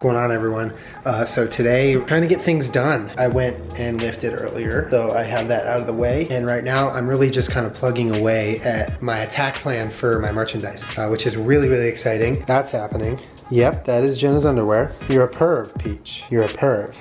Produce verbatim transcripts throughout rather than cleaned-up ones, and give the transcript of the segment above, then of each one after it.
Going on, everyone? Uh, so today, we're trying to get things done. I went and lifted earlier, so I have that out of the way. And right now, I'm really just kind of plugging away at my attack plan for my merchandise, uh, which is really, really exciting. That's happening. Yep, that is Jenna's underwear. You're a perv, Peach. You're a perv.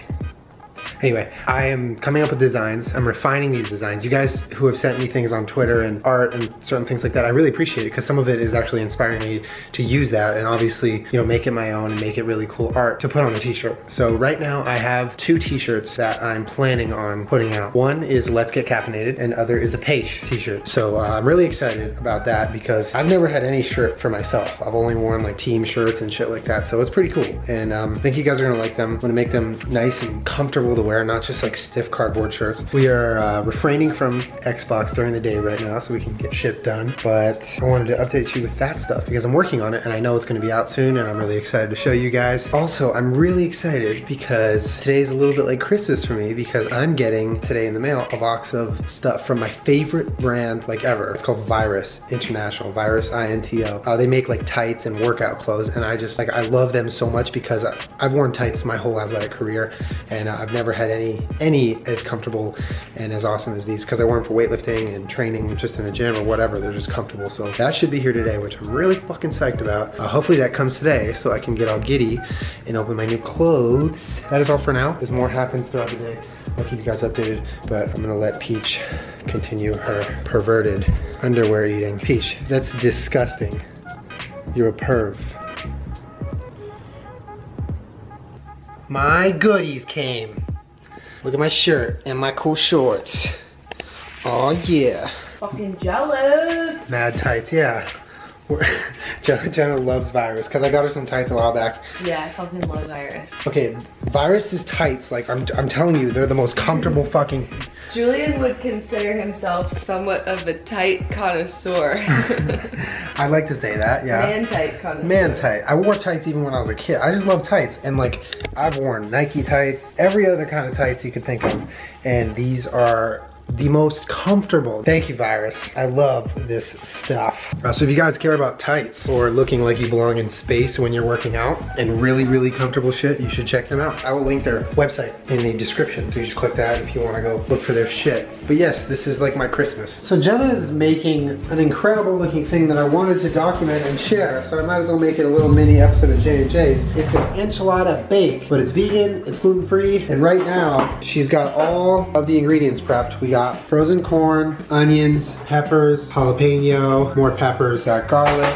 Anyway, I am coming up with designs. I'm refining these designs. You guys who have sent me things on Twitter and art and certain things like that, I really appreciate it because some of it is actually inspiring me to use that and obviously, you know, make it my own and make it really cool art to put on a t-shirt. So right now I have two t-shirts that I'm planning on putting out. One is Let's Get Caffeinated and other is a Page t-shirt. So uh, I'm really excited about that because I've never had any shirt for myself. I've only worn like team shirts and shit like that. So it's pretty cool. And um, I think you guys are gonna like them. I'm gonna make them nice and comfortable to wear, not just like stiff cardboard shirts. We are uh, refraining from Xbox during the day right now so we can get shit done, but I wanted to update you with that stuff because I'm working on it and I know it's gonna be out soon and I'm really excited to show you guys. Also, I'm really excited because today's a little bit like Christmas for me because I'm getting today in the mail a box of stuff from my favorite brand like ever. It's called Virus International, Virus I N T O. Uh, they make like tights and workout clothes and I just like, I love them so much because I, I've worn tights my whole athletic career and uh, I've never had any any as comfortable and as awesome as these because I wore them for weightlifting and training just in the gym or whatever. They're just comfortable. So that should be here today, which I'm really fucking psyched about. Uh, hopefully that comes today so I can get all giddy and open my new clothes. That is all for now. As more happens throughout the day, I'll keep you guys updated, but I'm gonna let Peach continue her perverted underwear eating. Peach, that's disgusting. You're a perv. My goodies came. Look at my shirt and my cool shorts. Oh yeah. Fucking jealous. Mad tights, yeah. Jenna, Jenna loves Virus because I got her some tights a while back. Yeah, I fucking love Virus. Okay, Virus's tights, like I'm, I'm telling you, they're the most comfortable fucking. Julian would consider himself somewhat of a tight connoisseur. I like to say that, yeah. Man tight connoisseur. Man tight. I wore tights even when I was a kid. I just love tights. And like, I've worn Nike tights, every other kind of tights you could think of. And these are the most comfortable. Thank you, Virus. I love this stuff. Uh, so if you guys care about tights or looking like you belong in space when you're working out and really, really comfortable shit, you should check them out. I will link their website in the description. So you just click that if you wanna go look for their shit. But yes, this is like my Christmas. So Jenna is making an incredible looking thing that I wanted to document and share. So I might as well make it a little mini episode of J and J's. It's an enchilada bake, but it's vegan, it's gluten-free. And right now she's got all of the ingredients prepped. We got Got frozen corn, onions, peppers, jalapeno, more peppers, got garlic,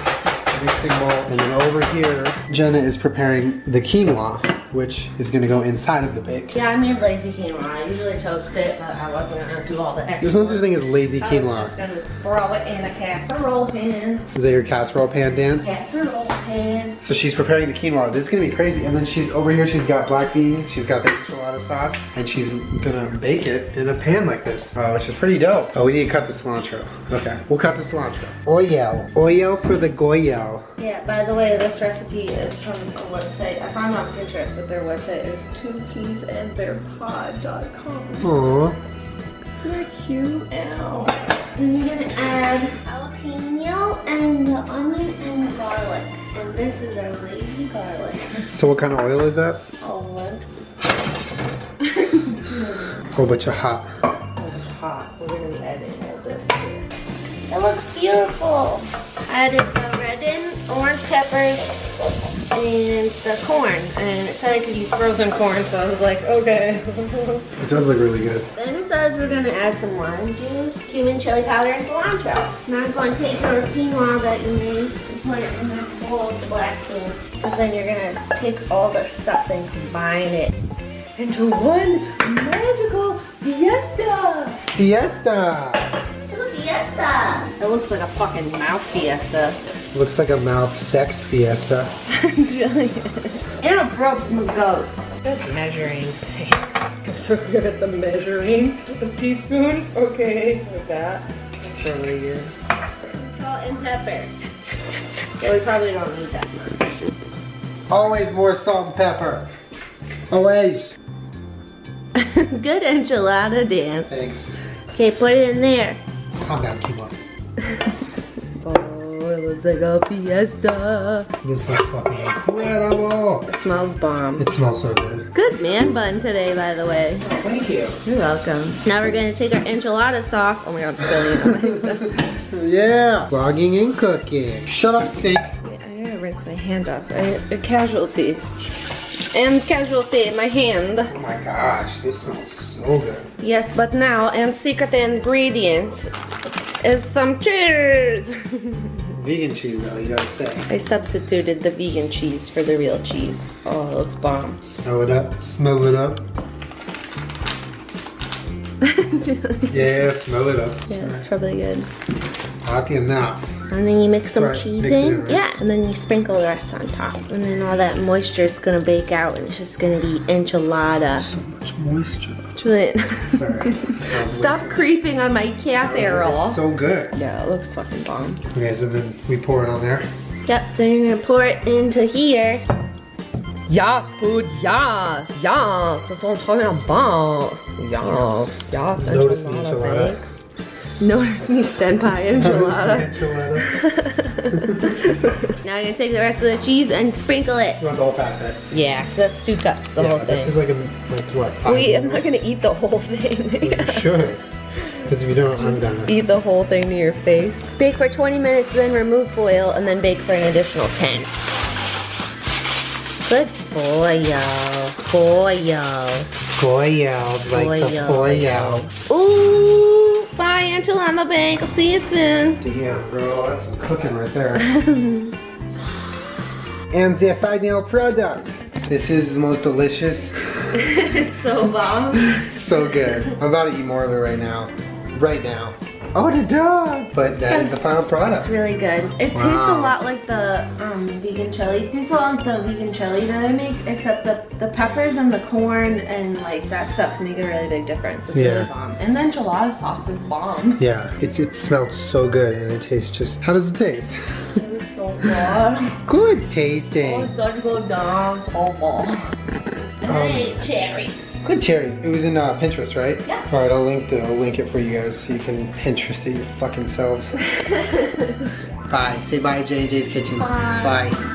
mixing bowl, and then over here, Jenna is preparing the quinoa, which is gonna go inside of the bake. Yeah, I made lazy quinoa. I usually toast it, but I wasn't gonna do all the extra. There's no such thing as lazy quinoa. I was just gonna throw it in a casserole pan. Is that your casserole pan dance? Casserole pan. So she's preparing the quinoa. This is gonna be crazy. And then she's over here, she's got black beans, she's got the enchilada sauce, and she's gonna bake it in a pan like this, uh, which is pretty dope. Oh, we need to cut the cilantro. Okay, we'll cut the cilantro. Oil. Oil for the goyal. Yeah, by the way, this recipe is from a website. I found it on Pinterest, but their website is two peas and their pod dot com. Aww. Isn't that cute? Ow. And you're gonna add jalapeno and the onion and garlic. And this is our lazy garlic. So what kind of oil is that? Almond. Oh, but you're hot. Oh, but you're hot. We're gonna be adding all this here. It looks beautiful. I added the redden, orange peppers, and the corn. And it said I could use frozen corn, so I was like, okay. It does look really good. Then it says we're gonna add some lime juice, cumin, chili powder, and cilantro. Now I'm gonna take your quinoa that you made and put it in that bowl of black beans. So then you're gonna take all the stuff and combine it into one magical fiesta. Fiesta. It looks like a fucking mouth fiesta. Looks like a mouth sex fiesta. And I broke some goats. That's measuring. Thanks. I'm so good at the measuring. A teaspoon? Okay. Like that. That's really good. Salt and pepper. Yeah, we probably don't need that much. Always more salt and pepper. Always. Good enchilada dance. Thanks. Okay, put it in there. Calm down, keep on. Oh, it looks like a fiesta. This looks fucking incredible. It smells bomb. It smells so good. Good man bun today, by the way. Oh, thank you. You're welcome. Now we're going to take our enchilada sauce. Oh my god, I'm spilling it on my stuff. Yeah. Vlogging and cooking. Shut up, sink. Wait, I gotta rinse my hand off. I, a casualty. And casualty, my hand. Oh my gosh, this smells so good. Yes, but now, and secret ingredient is some cheese. Vegan cheese, though, you gotta say. I substituted the vegan cheese for the real cheese. Oh, it looks bomb. Smell it up, smell it up. Yeah, smell it up. Yeah, it's probably good. Hot enough. And then you mix some right, cheese mix in, in right? Yeah, and then you sprinkle the rest on top. And then all that moisture is gonna bake out and it's just gonna be enchilada. So much moisture. Sorry. Stop creeping on my casserole. It's so good. Yeah, it looks fucking bomb. Okay, so then we pour it on there? Yep, then you're gonna pour it into here. Yas, food, yas, yas. That's what I'm talking about. Yas, yas, notice enchilada. enchilada. Notice me senpai enchilada. enchilada. Now you're gonna take the rest of the cheese and sprinkle it. You want the whole packet? Yeah, because that's two cups, the yeah, whole thing. This is like, a, like what, five Wait, minutes? I'm not gonna eat the whole thing. Yeah. You should, because if you don't, I'm done. Eat the whole thing to your face. Bake for twenty minutes, then remove foil, and then bake for an additional ten. Good boy, y'all. Boy, y'all. Boy, y'all. Like the boy, y'all. Ooh. Bye, Angel on the bank. I'll see you soon. Damn, bro, that's some cooking right there. And the final product. This is the most delicious. It's so bomb. So good. I'm about to eat more of it right now. Right now. Oh, the dog! But that is the final product. It's really good. It wow. tastes a lot like the um, vegan chili. It tastes a lot like the vegan chili that I make, except the, the peppers and the corn and like that stuff make a really big difference. It's yeah. really bomb. And the enchilada sauce is bomb. Yeah, it, it smelled so good and it tastes just... How does it taste? It was so good. Good tasting. Oh, such good dogs. Oh, wow. Hey, cherries. Good cherries. It was in uh, Pinterest, right? Yeah. All right, I'll link the I'll link it for you guys so you can Pinterest it your fucking selves. Bye. Say bye, J and J's Kitchen. Bye. Bye.